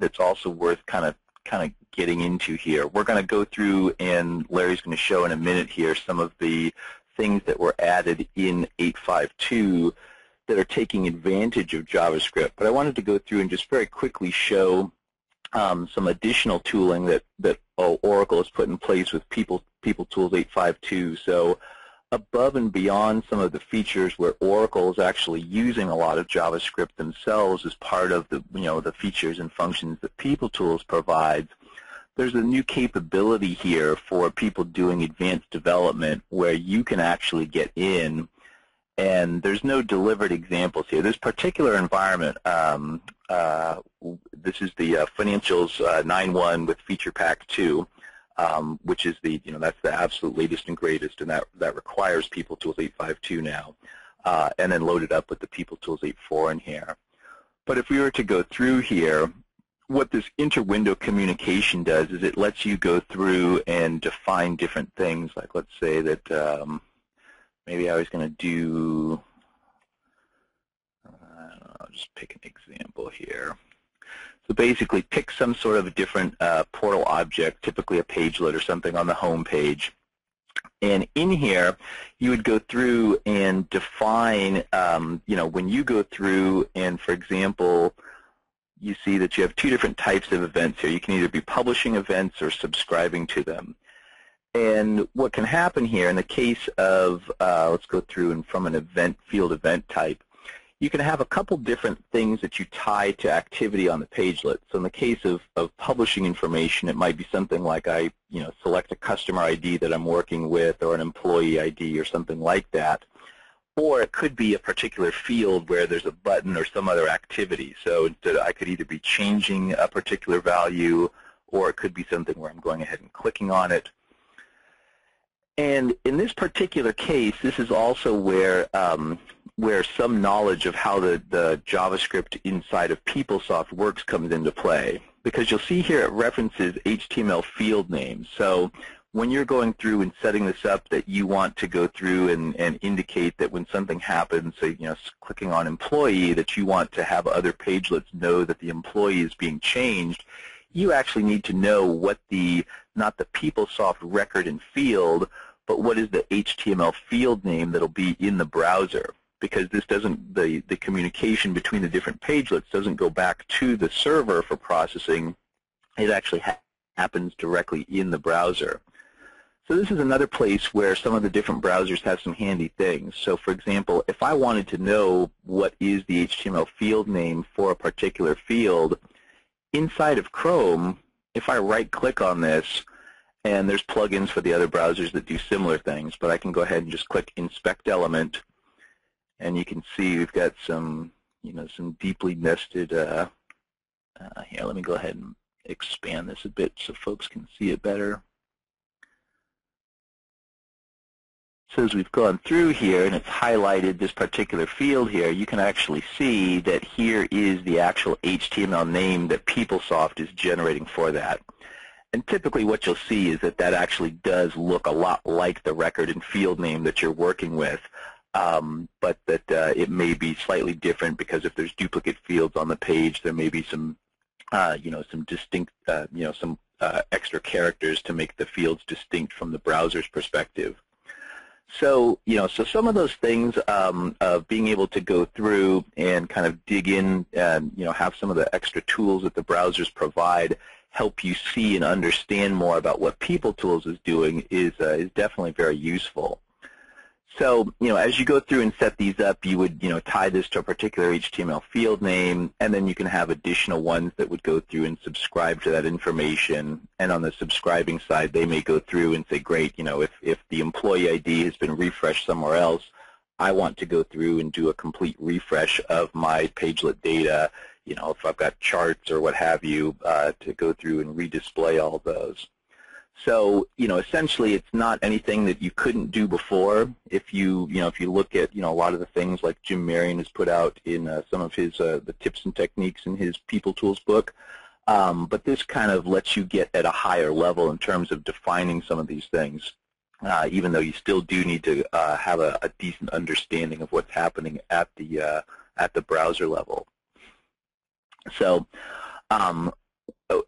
that's also worth kind of getting into here. We're going to go through, and Larry's going to show in a minute here, some of the things that were added in 8.5.2 that are taking advantage of JavaScript. But I wanted to go through and just very quickly show some additional tooling that, Oracle has put in place with PeopleTools 8.5.2. So above and beyond some of the features where Oracle is actually using a lot of JavaScript themselves as part of the, the features and functions that PeopleTools provides, there's a new capability here for people doing advanced development where you can actually get in, and there's no delivered examples here. This particular environment, this is the Financials 9.1 with Feature Pack 2. Which is the, that's the absolute latest and greatest, and that requires PeopleTools 8.5.2 now, and then loaded up with the PeopleTools 8.4 in here. But if we were to go through here, what this inter-window communication does is it lets you go through and define different things. Like, let's say that maybe I was going to do, I'll just pick an example here. So basically pick some sort of a different portal object, typically a pagelet or something on the home page. And in here, you would go through and define, when you go through and, for example, you see that you have two different types of events here. You can either be publishing events or subscribing to them. And what can happen here in the case of, let's go through and from an event field event type, you can have a couple different things that you tie to activity on the pagelet. So in the case of publishing information, it might be something like I select a customer ID that I'm working with or an employee ID or something like that. Or it could be a particular field where there's a button or some other activity. So I could either be changing a particular value, or it could be something where I'm going ahead and clicking on it. And in this particular case, this is also where some knowledge of how the JavaScript inside of PeopleSoft works comes into play, because you'll see here it references HTML field names. So when you're going through and setting this up, that you want to go through and indicate that when something happens, so clicking on employee, that you want to have other pagelets know that the employee is being changed, you actually need to know what the, not the PeopleSoft record and field, but what is the HTML field name that'll be in the browser. Because this doesn't, the communication between the different pagelets doesn't go back to the server for processing. It actually happens directly in the browser. So this is another place where some of the different browsers have some handy things. So for example, if I wanted to know what is the HTML field name for a particular field, inside of Chrome, if I right-click on this, and there's plugins for the other browsers that do similar things, but I can go ahead and just click Inspect Element, and you can see we've got some, some deeply nested. Here, let me go ahead and expand this a bit so folks can see it better. So as we've gone through here, and it's highlighted this particular field here, you can actually see that here is the actual HTML name that PeopleSoft is generating for that. And typically what you'll see is that that actually does look a lot like the record and field name that you're working with. But that it may be slightly different, because if there's duplicate fields on the page, there may be some, some distinct, some extra characters to make the fields distinct from the browser's perspective. So, so some of those things of being able to go through and kind of dig in and, have some of the extra tools that the browsers provide help you see and understand more about what PeopleTools is doing is definitely very useful. So, as you go through and set these up, you would, tie this to a particular HTML field name, and then you can have additional ones that would go through and subscribe to that information. And on the subscribing side, they may go through and say, great, if the employee ID has been refreshed somewhere else, I want to go through and do a complete refresh of my pagelet data, if I've got charts or what have you, to go through and redisplay all those. So, essentially it's not anything that you couldn't do before. If you, if you look at, a lot of the things like Jim Marion has put out in some of his, the tips and techniques in his PeopleTools book, but this kind of lets you get at a higher level in terms of defining some of these things, even though you still do need to have a decent understanding of what's happening at the browser level. So,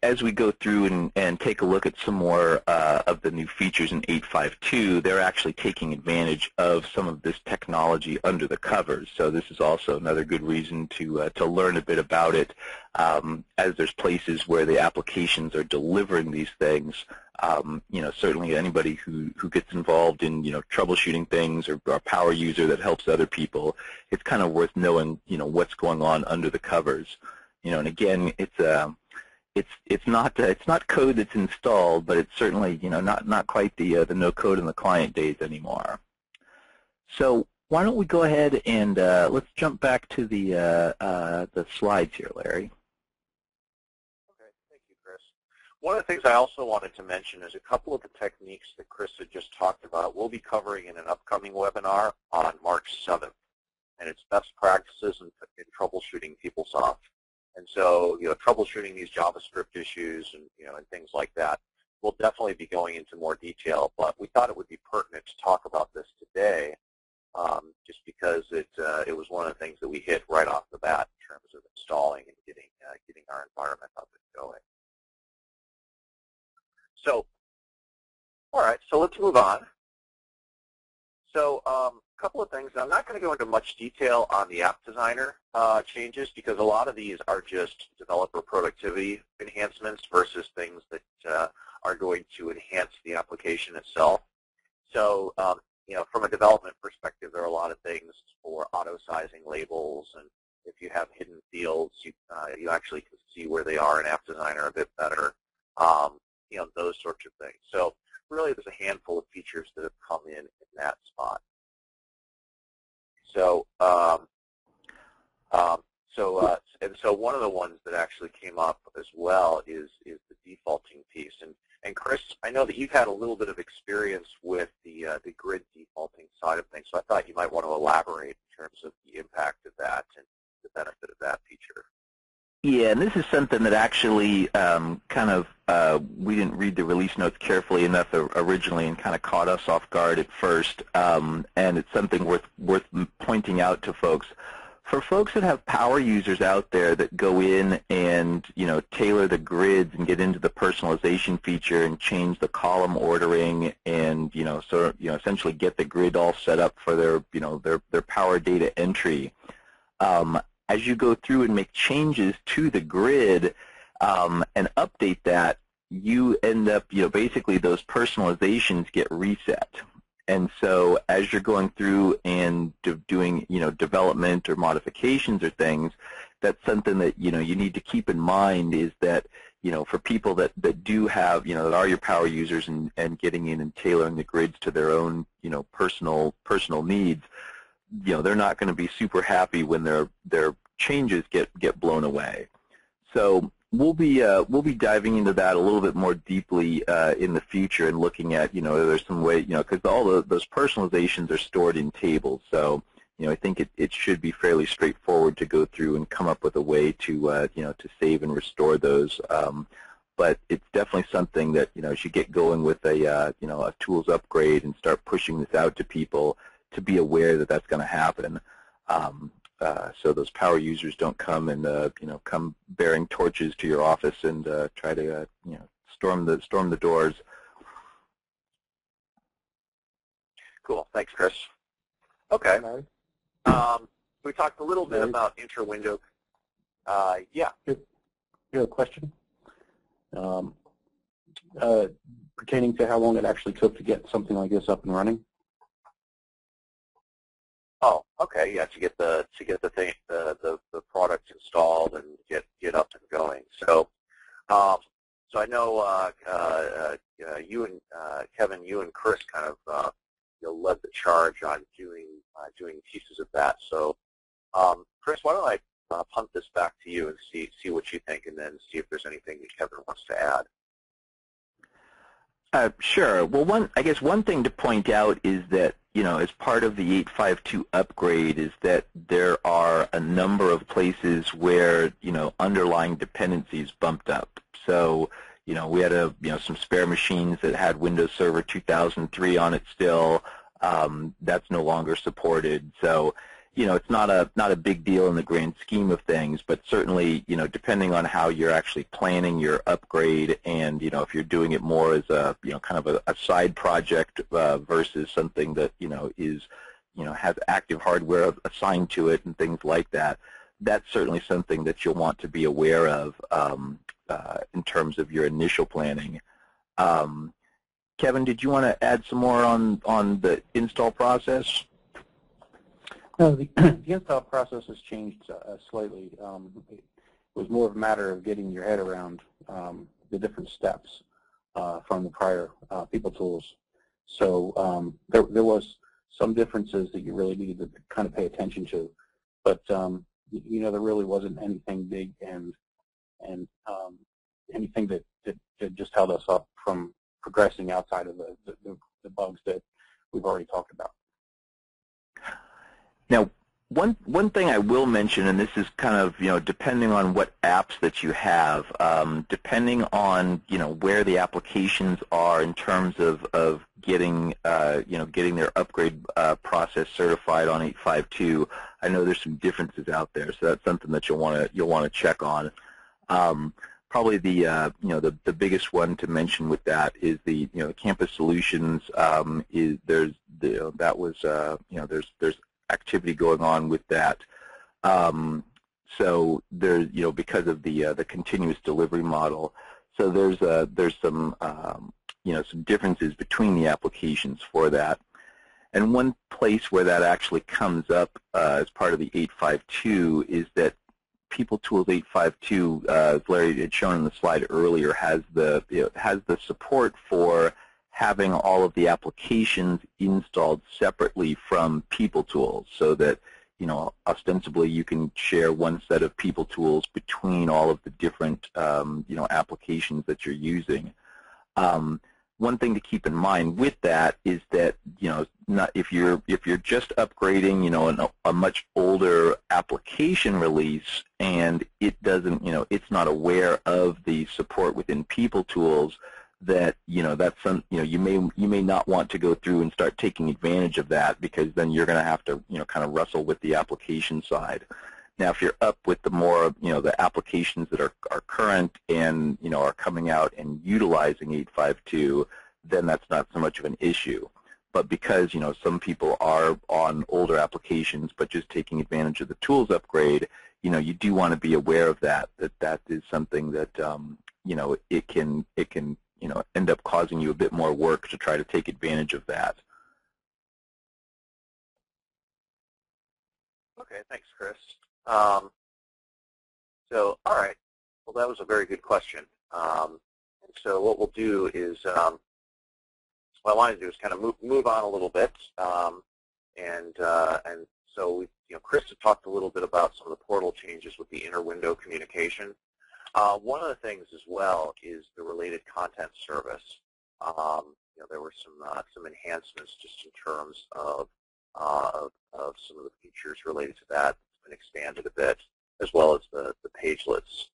as we go through and take a look at some more of the new features in 852, they're actually taking advantage of some of this technology under the covers. So this is also another good reason to learn a bit about it, as there's places where the applications are delivering these things. You know, certainly anybody who gets involved in, you know, troubleshooting things, or a power user that helps other people, it's kind of worth knowing, you know, what's going on under the covers. You know, and again, it's not code that's installed, but it's certainly, you know, not quite the no code in the client days anymore. So why don't we go ahead and let's jump back to the slides here, Larry. Okay, thank you, Chris. One of the things I also wanted to mention is a couple of the techniques that Chris had just talked about we'll be covering in an upcoming webinar on March 7th, and it's best practices in troubleshooting PeopleSoft. And so, you know, troubleshooting these JavaScript issues and, you know, and things like that, we'll definitely be going into more detail. But we thought it would be pertinent to talk about this today, just because it was one of the things that we hit right off the bat in terms of installing and getting our environment up and going. So, all right, so let's move on. So, couple of things. I'm not going to go into much detail on the app designer changes, because a lot of these are just developer productivity enhancements versus things that are going to enhance the application itself. So, you know, from a development perspective, there are a lot of things for auto-sizing labels, and if you have hidden fields, you actually can see where they are in app designer a bit better, you know, those sorts of things. So really there's a handful of features that have come in that spot. So, so one of the ones that actually came up as well is the defaulting piece. And Chris, I know that you've had a little bit of experience with the grid defaulting side of things, so I thought you might want to elaborate in terms of the impact of that and the benefit of that feature. Yeah, and this is something that actually kind of we didn't read the release notes carefully enough originally, and kind of caught us off guard at first. And it's something worth pointing out to folks. For folks that have power users out there that go in and, you know, tailor the grids and get into the personalization feature and change the column ordering and, you know, sort of, you know, essentially get the grid all set up for their, you know, their power data entry. As you go through and make changes to the grid and update that, you end up, you know, basically those personalizations get reset. And so as you're going through and doing, you know, development or modifications or things, that's something that, you know, you need to keep in mind, is that, you know, for people that do have, you know, that are your power users and getting in and tailoring the grids to their own, you know, personal needs, you know, they're not going to be super happy when their changes get blown away. So we'll be diving into that a little bit more deeply in the future, and looking at, you know, there's some way, you know, because all those personalizations are stored in tables. So, you know, I think it should be fairly straightforward to go through and come up with a way to you know, to save and restore those. But it's definitely something that, you know, as you get going with a you know, a tools upgrade and start pushing this out to people, to be aware that that's going to happen. So those power users don't come and you know, come bearing torches to your office and try to you know, storm the doors. Cool. Thanks, Chris. Okay. We talked a little bit about inter-window. Yeah. You have a question pertaining to how long it actually took to get something like this up and running? Oh, okay, yeah, to get the thing, the product installed and get up and going. So, so I know you and Kevin, you and Chris kind of you know, led the charge on doing pieces of that. So, Chris, why don't I punt this back to you and see what you think, and then see if there's anything that Kevin wants to add. Sure. Well, I guess one thing to point out is that, you know, as part of the 852 upgrade, is that there are a number of places where, you know, underlying dependencies bumped up. So, you know, we had some spare machines that had Windows Server 2003 on it still. That's no longer supported. So you know, it's not a big deal in the grand scheme of things, but certainly, you know, depending on how you're actually planning your upgrade, and, you know, if you're doing it more as a, you know, kind of a side project versus something that, you know, is, you know, has active hardware assigned to it and things like that, that's certainly something that you'll want to be aware of in terms of your initial planning. Kevin, did you want to add some more on the install process? No, the install process has changed slightly. It was more of a matter of getting your head around the different steps from the prior PeopleTools. So there was some differences that you really needed to kind of pay attention to, but you know, there really wasn't anything big and anything that just held us up from progressing outside of the bugs that we've already talked about. Now, one thing I will mention, and this is kind of, you know, depending on what apps that you have, depending on, you know, where the applications are in terms of getting, you know, getting their upgrade process certified on 852. I know there's some differences out there, so that's something that you'll want to check on. Probably the you know, the biggest one to mention with that is the, you know, the Campus Solutions is there's activity going on with that, so there's, you know, because of the continuous delivery model, so there's some you know, some differences between the applications for that. And one place where that actually comes up as part of the 852 is that PeopleTools 852, as Larry had shown in the slide earlier, has the support for having all of the applications installed separately from PeopleTools, so that, you know, ostensibly you can share one set of PeopleTools between all of the different you know, applications that you're using. One thing to keep in mind with that is that, you know, if you're just upgrading, you know, a much older application release, and it doesn't, you know, it's not aware of the support within PeopleTools, that, you know, that's some, you know, you may not want to go through and start taking advantage of that, because then you're going to have to, you know, kind of wrestle with the application side. Now, if you're up with the more, you know, the applications that are current and, you know, are coming out and utilizing 852, then that's not so much of an issue. But because, you know, some people are on older applications but just taking advantage of the tools upgrade, you know, you do want to be aware of that is something that, you know, it can you know, end up causing you a bit more work to try to take advantage of that. Okay, thanks, Chris. So, all right. Well, that was a very good question. So what we'll do is, what I wanted to do is kind of move on a little bit, and so we, you know, Chris had talked a little bit about some of the portal changes with the inter-window communication. One of the things as well is the related content service. You know, there were some enhancements just in terms of some of the features related to that. Been expanded a bit, as well as the pagelets.